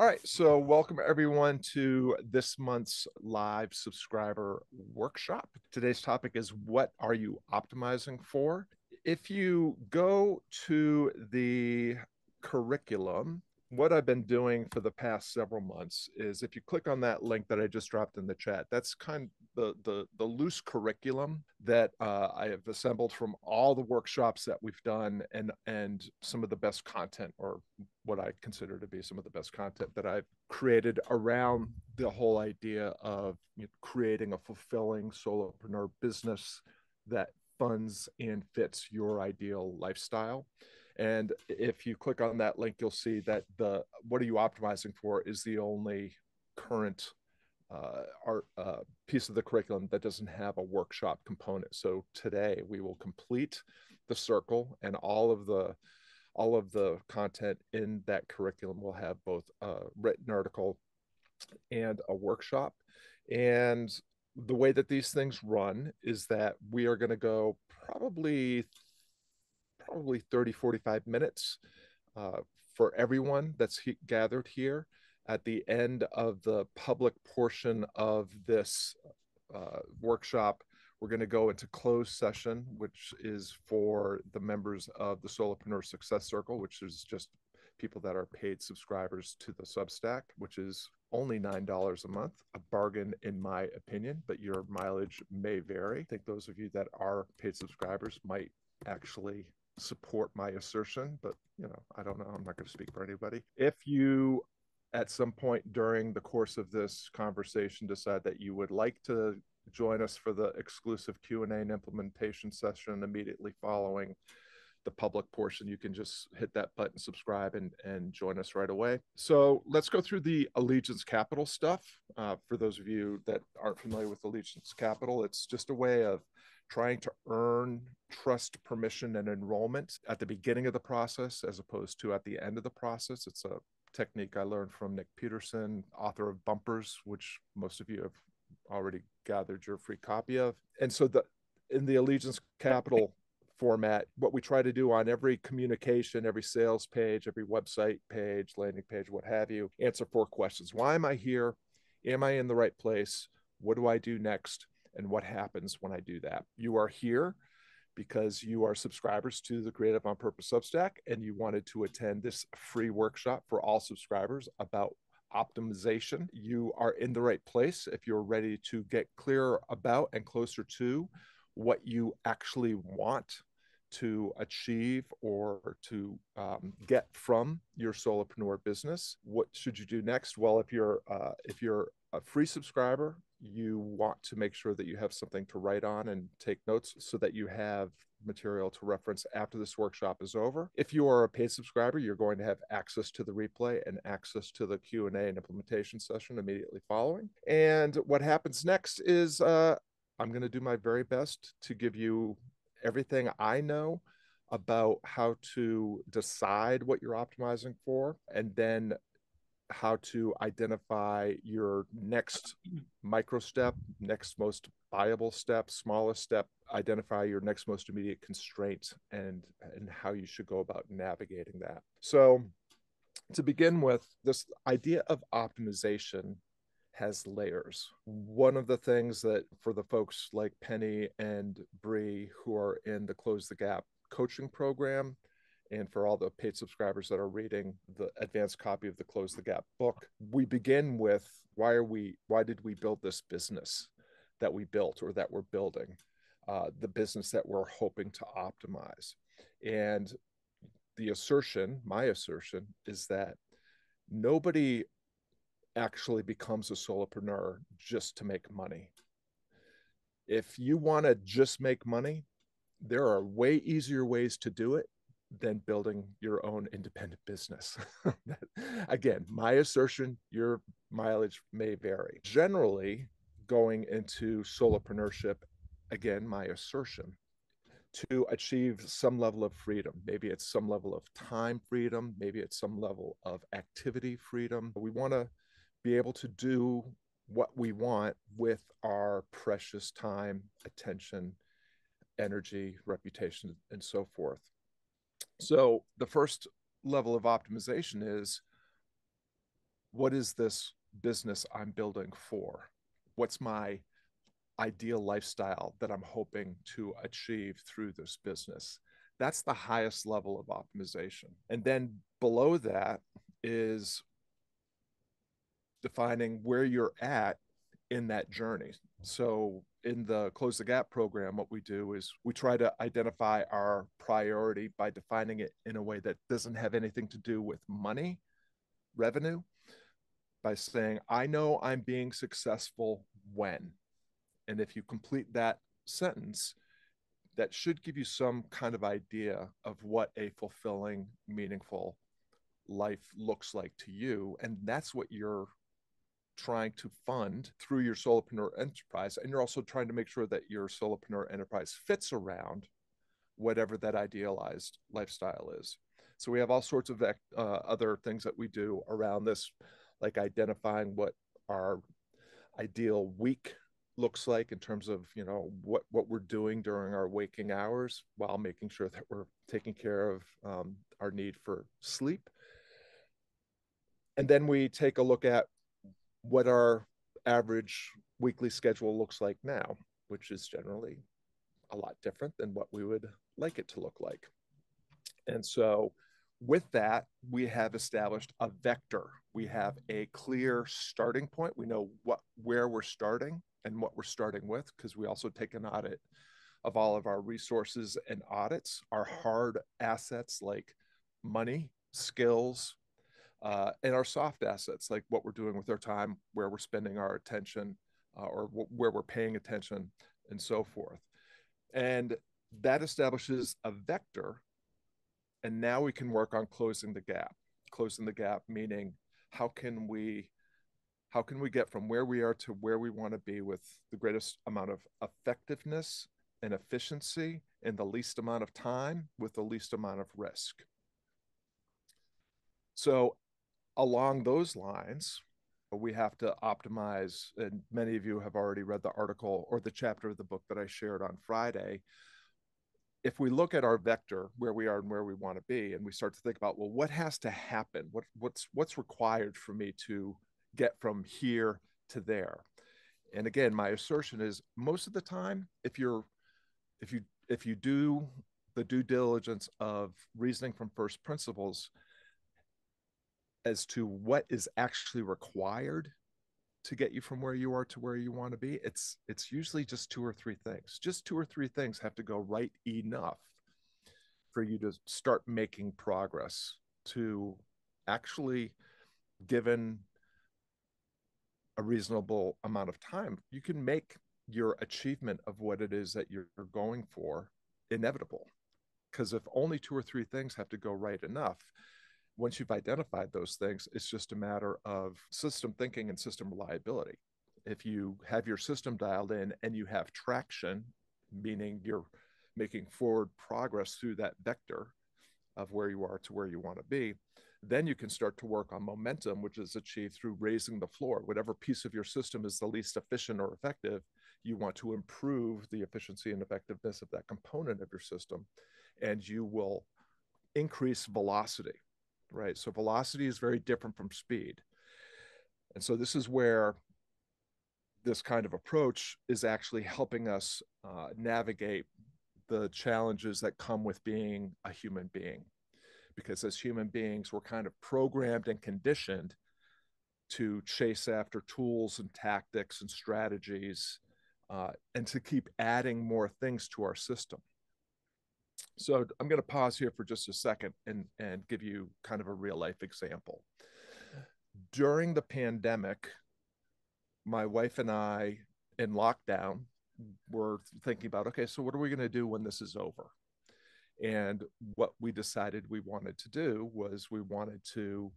All right, so welcome everyone to this month's live subscriber workshop. Today's topic is, what are you optimizing for? If you go to the curriculum, what I've been doing for the past several months is, if you click on that link that I just dropped in the chat, that's kind of the loose curriculum that I have assembled from all the workshops that we've done, and some of the best content, or what I consider to be some of the best content that I've created around the whole idea of, you know, creating a fulfilling solopreneur business that funds and fits your ideal lifestyle. And if you click on that link, you'll see that the "What are you optimizing for" is the only current piece of the curriculum that doesn't have a workshop component. So today we will complete the circle, and all of the content in that curriculum will have both a written article and a workshop. And the way that these things run is that we are going to go probably 30, 45 minutes for everyone that's gathered here. At the end of the public portion of this workshop, we're going to go into closed session, which is for the members of the Solopreneur Success Circle, which is just people that are paid subscribers to the Substack, which is only $9 a month, a bargain in my opinion, but your mileage may vary. I think those of you that are paid subscribers might actually support my assertion, but, you know, I don't know. I'm not going to speak for anybody. If you at some point during the course of this conversation decide that you would like to join us for the exclusive Q&A and implementation session immediately following the public portion, you can just hit that button, subscribe, and join us right away. So let's go through the Allegiance Capital stuff. For those of you that aren't familiar with Allegiance Capital, it's just a way of trying to earn trust, permission, and enrollment at the beginning of the process as opposed to at the end of the process. It's a technique I learned from Nick Peterson, author of Bumpers, which most of you have already gathered your free copy of. And so in the Allegiance Capital format, what we try to do on every communication, every sales page, every website page, landing page, what have you, answer four questions. Why am I here? Am I in the right place? What do I do next? And what happens when I do that? You are here because you are subscribers to the Creative on Purpose Substack, and you wanted to attend this free workshop for all subscribers about optimization. You are in the right place if you're ready to get clearer about and closer to what you actually want to achieve or to get from your solopreneur business. What should you do next? Well, if you're a free subscriber, you want to make sure that you have something to write on and take notes so that you have material to reference after this workshop is over. If you are a paid subscriber, you're going to have access to the replay and access to the Q&A and implementation session immediately following. And what happens next is I'm going to do my very best to give you everything I know about how to decide what you're optimizing for, and then how to identify your next micro step, next most viable step, smallest step, identify your next most immediate constraint, and how you should go about navigating that. So to begin with, this idea of optimization has layers. One of the things that, for the folks like Penny and Bree who are in the Close the Gap coaching program, and for all the paid subscribers that are reading the advanced copy of the Close the Gap book, we begin with, why did we build this business that we built, or that we're building, the business that we're hoping to optimize? And the assertion, my assertion, is that nobody actually becomes a solopreneur just to make money. If you want to just make money, there are way easier ways to do it than building your own independent business. Again, my assertion, your mileage may vary. Generally, going into solopreneurship, again, my assertion, to achieve some level of freedom. Maybe it's some level of time freedom. Maybe it's some level of activity freedom. We want to be able to do what we want with our precious time, attention, energy, reputation, and so forth. So the first level of optimization is, what is this business I'm building for? What's my ideal lifestyle that I'm hoping to achieve through this business? That's the highest level of optimization. And then below that is defining where you're at in that journey. So in the Close the Gap program, what we do is we try to identify our priority by defining it in a way that doesn't have anything to do with money, revenue, by saying, I know I'm being successful when. And if you complete that sentence, that should give you some kind of idea of what a fulfilling, meaningful life looks like to you. And that's what you're trying to fund through your solopreneur enterprise. And you're also trying to make sure that your solopreneur enterprise fits around whatever that idealized lifestyle is. So we have all sorts of other things that we do around this, like identifying what our ideal week looks like in terms of, you know, what we're doing during our waking hours while making sure that we're taking care of our need for sleep. And then we take a look at what our average weekly schedule looks like now, which is generally a lot different than what we would like it to look like. And so with that, we have established a vector. We have a clear starting point. We know where we're starting and what we're starting with, because we also take an audit of all of our resources and audits, our hard assets like money, skills, and our soft assets, like what we're doing with our time, where we're spending our attention, or where we're paying attention, and so forth. And that establishes a vector. And now we can work on closing the gap. Closing the gap meaning, how can we get from where we are to where we want to be with the greatest amount of effectiveness and efficiency in the least amount of time with the least amount of risk? So along those lines, we have to optimize, and many of you have already read the article or the chapter of the book that I shared on Friday. If we look at our vector, where we are and where we want to be, and we start to think about, well, what has to happen? What's required for me to get from here to there? And again, my assertion is most of the time, if you do the due diligence of reasoning from first principles as to what is actually required to get you from where you are to where you want to be, it's usually just two or three things. Just two or three things have to go right enough for you to start making progress to actually, given a reasonable amount of time, you can make your achievement of what it is that you're going for inevitable. Because if only two or three things have to go right enough, once you've identified those things, it's just a matter of system thinking and system reliability. If you have your system dialed in and you have traction, meaning you're making forward progress through that vector of where you are to where you want to be, then you can start to work on momentum, which is achieved through raising the floor. Whatever piece of your system is the least efficient or effective, you want to improve the efficiency and effectiveness of that component of your system, and you will increase velocity. Right. So velocity is very different from speed. And so this is where this kind of approach is actually helping us navigate the challenges that come with being a human being. Because as human beings, we're kind of programmed and conditioned to chase after tools and tactics and strategies and to keep adding more things to our system. So I'm going to pause here for just a second and give you kind of a real life example. During the pandemic, my wife and I in lockdown were thinking about, okay, so what are we going to do when this is over? And what we decided we wanted to do was we wanted to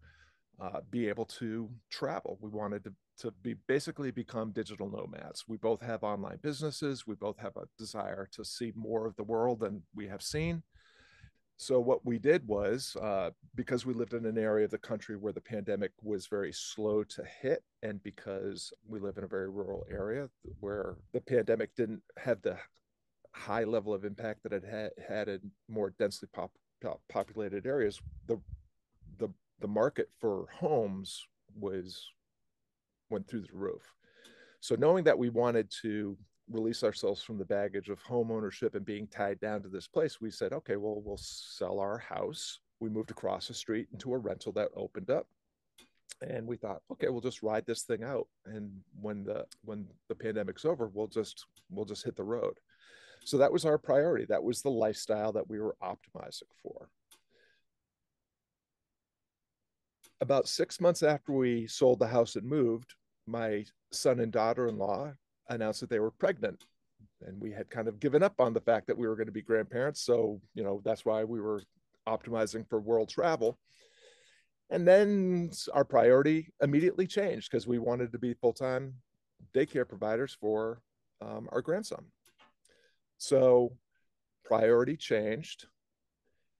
be able to travel. We wanted to basically become digital nomads. We both have online businesses. We both have a desire to see more of the world than we have seen. So what we did was, because we lived in an area of the country where the pandemic was very slow to hit, and because we live in a very rural area where the pandemic didn't have the high level of impact that it had in more densely populated areas, the market for homes went through the roof. So knowing that we wanted to release ourselves from the baggage of home ownership and being tied down to this place, we said, okay, well, we'll sell our house. We moved across the street into a rental that opened up, and we thought, okay, we'll just ride this thing out, and when the pandemic's over, we'll just hit the road. So that was our priority. That was the lifestyle that we were optimizing for. About 6 months after we sold the house and moved, my son and daughter-in-law announced that they were pregnant, and we had kind of given up on the fact that we were going to be grandparents. So, you know, that's why we were optimizing for world travel. And then our priority immediately changed because we wanted to be full-time daycare providers for our grandson. So priority changed.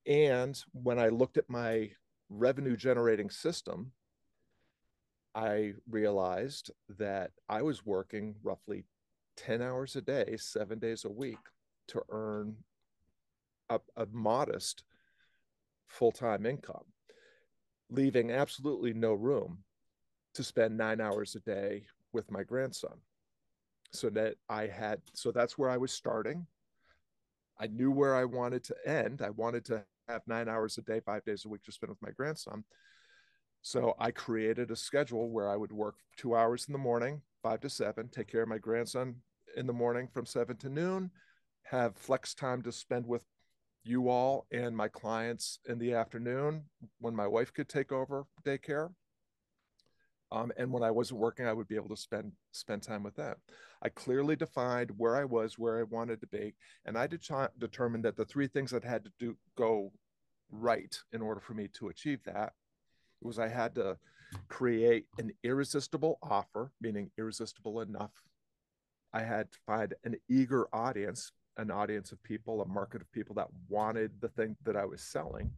And when I looked at my revenue generating system, I realized that I was working roughly 10 hours a day, 7 days a week to earn a modest full-time income, leaving absolutely no room to spend 9 hours a day with my grandson. So that's where I was starting. I knew where I wanted to end. I wanted to have 9 hours a day, 5 days a week to spend with my grandson. So I created a schedule where I would work 2 hours in the morning, 5 to 7, take care of my grandson in the morning from 7 to noon, have flex time to spend with you all and my clients in the afternoon when my wife could take over daycare. And when I wasn't working, I would be able to spend time with them. I clearly defined where I was, where I wanted to be, and I determined that the three things that had to go right in order for me to achieve that was I had to create an irresistible offer, meaning irresistible enough. I had to find an eager audience, an audience of people, a market of people that wanted the thing that I was selling.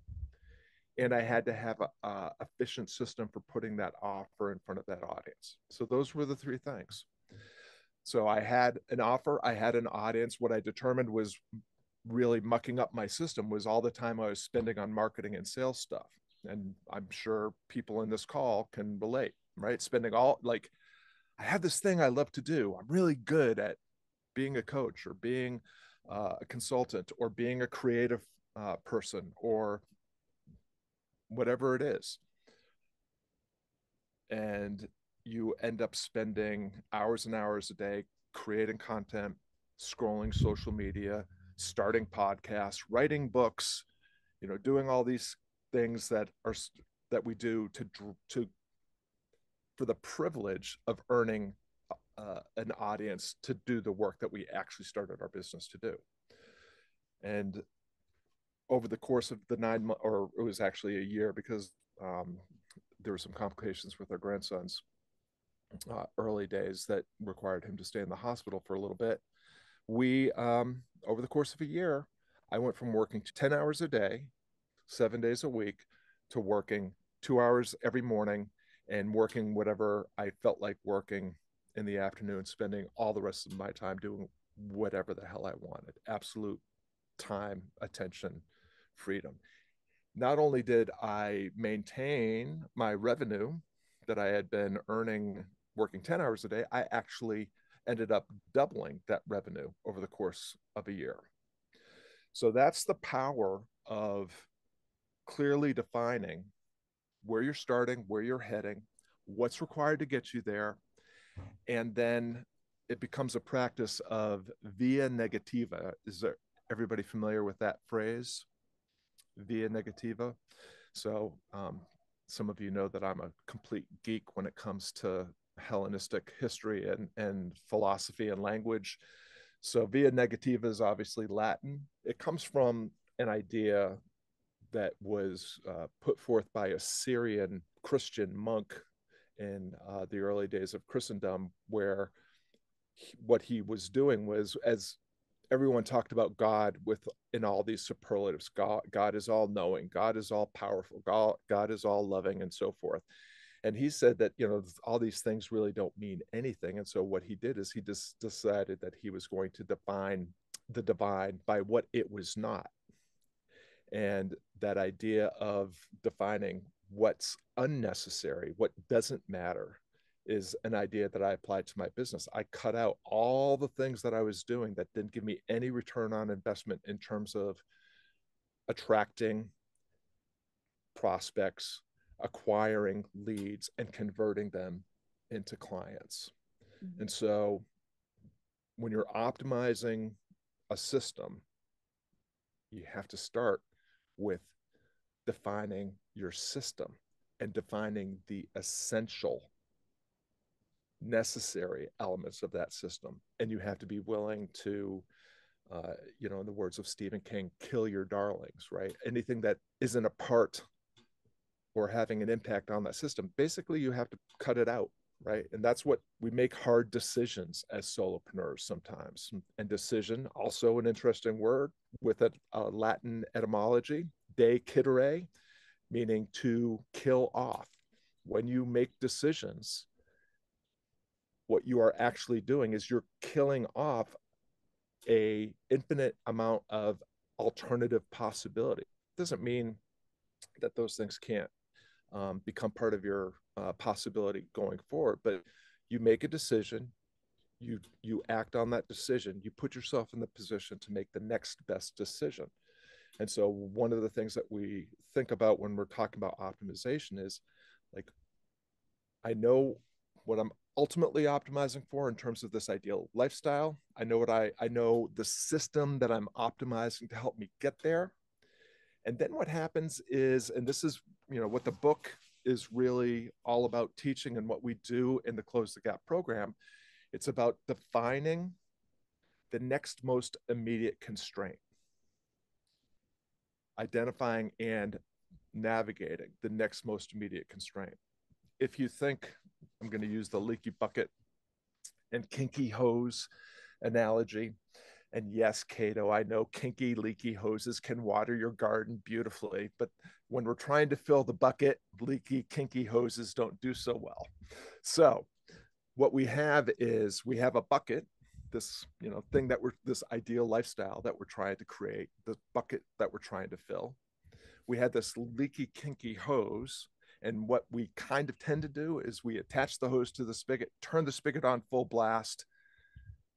And I had to have an efficient system for putting that offer in front of that audience. So those were the three things. So I had an offer, I had an audience. What I determined was really mucking up my system was all the time I was spending on marketing and sales stuff. And I'm sure people in this call can relate, right? Spending all, like, I have this thing I love to do. I'm really good at being a coach or being a consultant or being a creative person or whatever it is. And you end up spending hours and hours a day creating content, scrolling social media, starting podcasts, writing books, you know, doing all these things that we do for the privilege of earning an audience to do the work that we actually started our business to do. And over the course of the 9 months, or it was actually a year, because there were some complications with our grandson's early days that required him to stay in the hospital for a little bit. We, over the course of a year, I went from working 10 hours a day, 7 days a week, to working 2 hours every morning and working whatever I felt like working in the afternoon, spending all the rest of my time doing whatever the hell I wanted. Absolute time, attention, freedom. Not only did I maintain my revenue that I had been earning working 10 hours a day, I actually ended up doubling that revenue over the course of a year. So that's the power of clearly defining where you're starting, where you're heading, what's required to get you there. And then it becomes a practice of via negativa. Is there everybody familiar with that phrase, via negativa? So some of you know that I'm a complete geek when it comes to Hellenistic history and philosophy and language. So via negativa is obviously Latin. It comes from an idea that was put forth by a Syrian Christian monk in the early days of Christendom, where what he was doing was, as everyone talked about God in all these superlatives, God is all knowing, God is all powerful, God is all loving, and so forth. And he said that, you know, all these things really don't mean anything. And so what he did is he just decided that he was going to define the divine by what it was not. And that idea of defining what's unnecessary, what doesn't matter, is an idea that I applied to my business. I cut out all the things that I was doing that didn't give me any return on investment in terms of attracting prospects, acquiring leads, and converting them into clients. Mm-hmm. And so when you're optimizing a system, you have to start with defining your system and defining the essential, necessary elements of that system. And you have to be willing to, you know, in the words of Stephen King, kill your darlings, right? Anything that isn't a part or having an impact on that system, basically you have to cut it out, right? And that's what we make hard decisions as solopreneurs sometimes. And decision, also an interesting word with a Latin etymology, decidere, meaning to kill off. When you make decisions, what you are actually doing is you're killing off an infinite amount of alternative possibility. It doesn't mean that those things can't become part of your possibility going forward, but you make a decision, you act on that decision, you put yourself in the position to make the next best decision. And so one of the things that we think about when we're talking about optimization is, like, I know what I'm ultimately optimizing for in terms of this ideal lifestyle. I know the system that I'm optimizing to help me get there. And then what happens is, and this is, you know, what the book is really all about teaching and what we do in the Close the Gap program. It's about defining the next most immediate constraint, identifying and navigating the next most immediate constraint. If you think, I'm going to use the leaky bucket and kinky hose analogy. And yes, Cato, I know kinky, leaky hoses can water your garden beautifully, but when we're trying to fill the bucket, leaky, kinky hoses don't do so well. So what we have is, we have a bucket, this, you know, thing that we're, this ideal lifestyle that we're trying to create, the bucket that we're trying to fill. We had this leaky, kinky hose. And what we kind of tend to do is we attach the hose to the spigot, turn the spigot on full blast,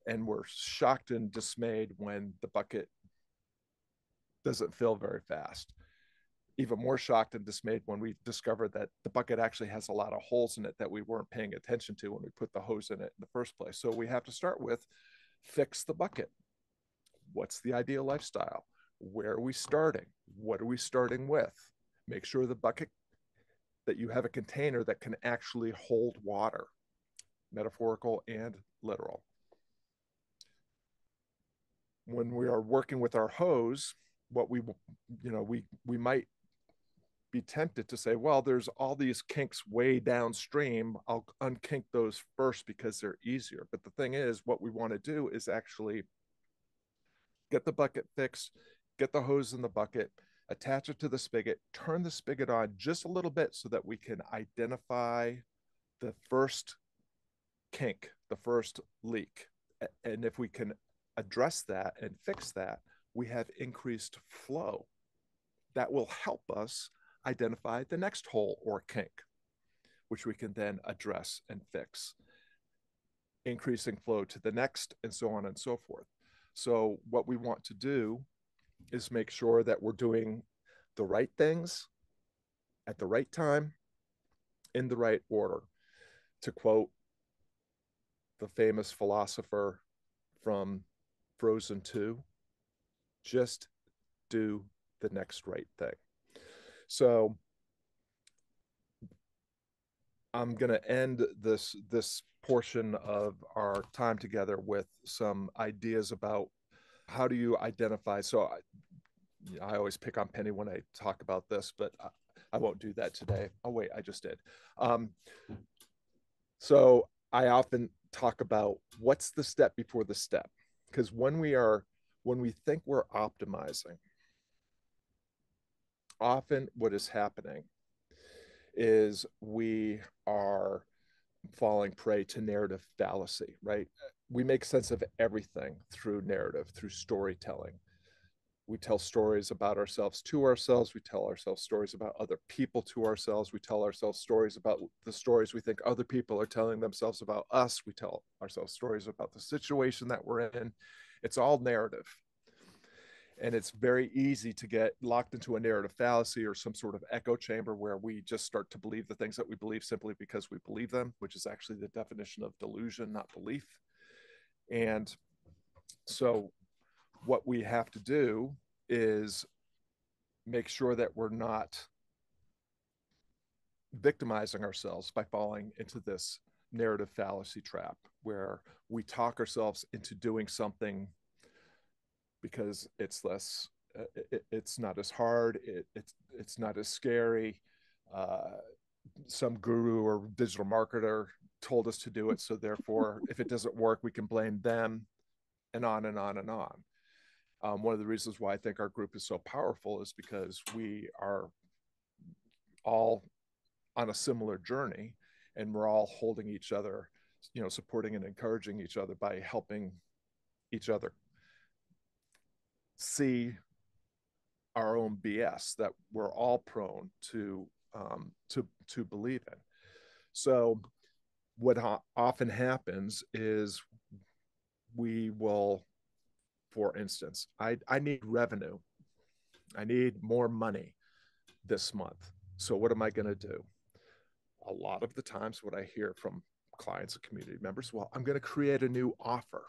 and we're shocked and dismayed when the bucket doesn't fill very fast. Even more shocked and dismayed when we discover that the bucket actually has a lot of holes in it that we weren't paying attention to when we put the hose in it in the first place. So we have to start with, fix the bucket. What's the ideal lifestyle? Where are we starting? What are we starting with? Make sure the bucket, that you have a container that can actually hold water, metaphorical and literal. When we are working with our hose, what we, you know, we might be tempted to say, well, there's all these kinks way downstream. I'll unkink those first because they're easier. But the thing is, what we want to do is actually get the bucket fixed, get the hose in the bucket, attach it to the spigot, turn the spigot on just a little bit so that we can identify the first kink, the first leak. And if we can address that and fix that, we have increased flow. That will help us identify the next hole or kink, which we can then address and fix, increasing flow to the next, and so on and so forth. So what we want to do is make sure that we're doing the right things at the right time in the right order. To quote the famous philosopher from Frozen 2, just do the next right thing. So I'm going to end this portion of our time together with some ideas about how do you identify? So I always pick on Penny when I talk about this, but I won't do that today. Oh, wait, I just did. So I often talk about what's the step before the step, because when we think we're optimizing, often what is happening is we are falling prey to narrative fallacy, right? We make sense of everything through narrative, through storytelling. We tell stories about ourselves to ourselves. We tell ourselves stories about other people to ourselves. We tell ourselves stories about the stories we think other people are telling themselves about us. We tell ourselves stories about the situation that we're in. It's all narrative. And it's very easy to get locked into a narrative fallacy or some sort of echo chamber where we just start to believe the things that we believe simply because we believe them, which is actually the definition of delusion, not belief. And so what we have to do is make sure that we're not victimizing ourselves by falling into this narrative fallacy trap where we talk ourselves into doing something because it's less, it's not as hard, it's not as scary. Some guru or digital marketer told us to do it, so therefore, if it doesn't work, we can blame them, and on and on and on. One of the reasons why I think our group is so powerful is because we are all on a similar journey, and we're all holding each other, you know, supporting and encouraging each other by helping each other see our own BS that we're all prone to believe in. So what often happens is we will, for instance, I need revenue. I need more money this month. So what am I going to do? A lot of the times what I hear from clients and community members, well, I'm going to create a new offer.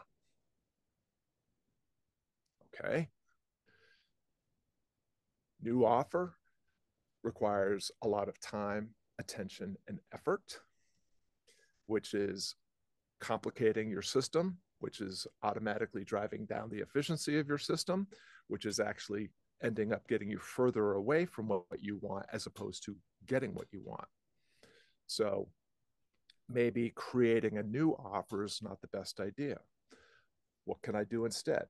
Okay. New offer requires a lot of time, attention, and effort, which is complicating your system, which is automatically driving down the efficiency of your system, which is actually ending up getting you further away from what you want as opposed to getting what you want. So maybe creating a new offer is not the best idea. What can I do instead?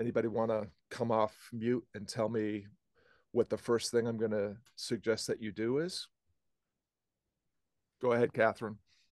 Anybody want to come off mute and tell me what the first thing I'm going to suggest that you do is? Go ahead, Catherine.